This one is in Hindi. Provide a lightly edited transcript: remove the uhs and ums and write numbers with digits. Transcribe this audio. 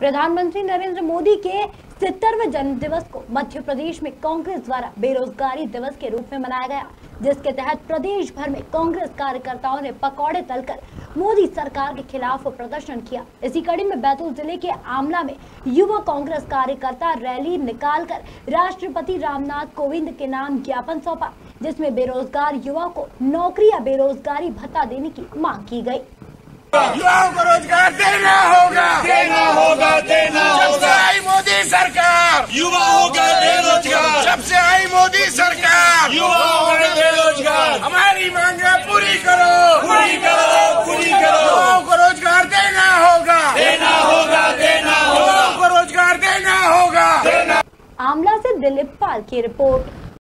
प्रधानमंत्री नरेंद्र मोदी के 70वें जन्म दिवस को मध्य प्रदेश में कांग्रेस द्वारा बेरोजगारी दिवस के रूप में मनाया गया, जिसके तहत प्रदेश भर में कांग्रेस कार्यकर्ताओं ने पकौड़े तलकर मोदी सरकार के खिलाफ प्रदर्शन किया। इसी कड़ी में बैतूल जिले के आमला में युवा कांग्रेस कार्यकर्ता रैली निकालकर राष्ट्रपति रामनाथ कोविंद के नाम ज्ञापन सौंपा, जिसमें बेरोजगार युवा को नौकरी या बेरोजगारी भत्ता देने की मांग की गयी। युवाओं को रोजगार देना होगा, देना होगा, देना होगा। मोदी सरकार युवाओं का बेरोजगार, जब से आई मोदी सरकार युवाओं का बेरोजगार, हमारी मांगे पूरी करो, पूरी करो, पूरी करो। युवाओं को रोजगार देना होगा, देना होगा, देना होगा। युवाओं को रोजगार देना होगा। आमला से दिलीप पाल की रिपोर्ट।